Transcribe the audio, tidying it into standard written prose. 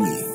me.